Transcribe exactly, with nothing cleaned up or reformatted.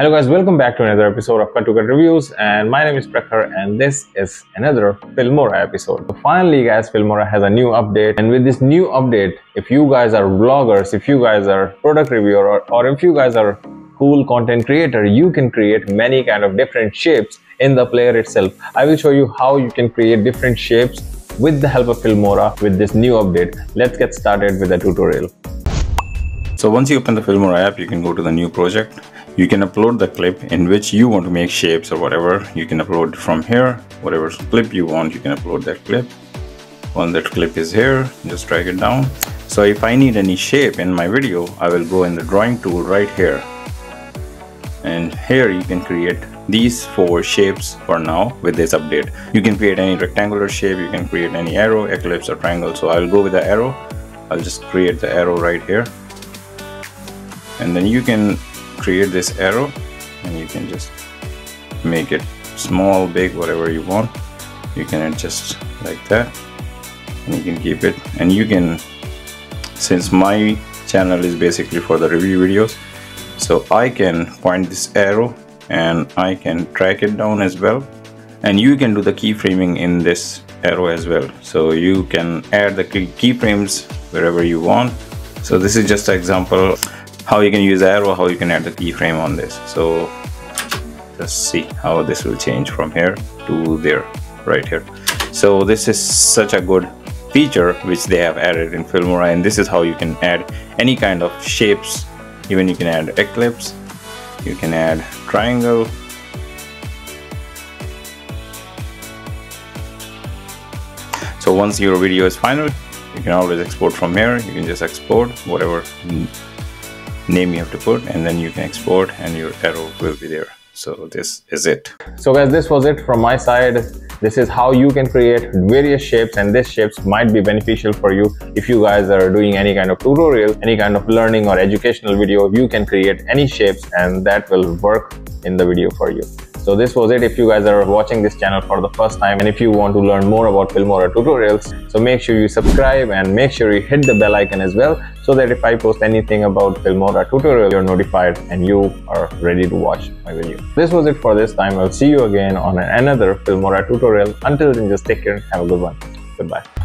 Hello guys, welcome back to another episode of Cut to Cut Reviews, and my name is Prakhar, and this is another Filmora episode. So finally guys, Filmora has a new update, and with this new update, if you guys are vloggers, if you guys are product reviewer, or, or if you guys are cool content creator, you can create many kind of different shapes in the player itself. I will show you how you can create different shapes with the help of Filmora with this new update. Let's get started with the tutorial. So once you open the Filmora app, you can go to the new project. You can upload the clip in which you want to make shapes or whatever. You can upload from here, whatever clip you want, you can upload that clip. When that clip is here, just drag it down. So if I need any shape in my video, I will go in the drawing tool right here. And here you can create these four shapes for now with this update. You can create any rectangular shape, you can create any arrow, ellipse or triangle. So I'll go with the arrow. I'll just create the arrow right here. And then you can create this arrow and you can just make it small, big, whatever you want. You can adjust like that and you can keep it. And you can, since my channel is basically for the review videos, so I can point this arrow and I can track it down as well. And you can do the keyframing in this arrow as well. So you can add the keyframes wherever you want. So this is just an example how you can use arrow, how you can add the keyframe on this. So let's see how this will change from here to there, right here. So this is such a good feature which they have added in Filmora, and this is how you can add any kind of shapes. Even you can add ellipse, you can add triangle. So once your video is final, you can always export from here. You can just export whatever name you have to put, and then you can export and your arrow will be there. So this is it. So guys, this was it from my side. This is how you can create various shapes, and these shapes might be beneficial for you if you guys are doing any kind of tutorial, any kind of learning or educational video. You can create any shapes and that will work in the video for you. So this was it. If you guys are watching this channel for the first time and if you want to learn more about Filmora tutorials, so make sure you subscribe and make sure you hit the bell icon as well, so that if I post anything about Filmora tutorial, you're notified and you are ready to watch my video. This was it for this time. I'll see you again on another Filmora tutorial. Until then, just take care and have a good one. Goodbye.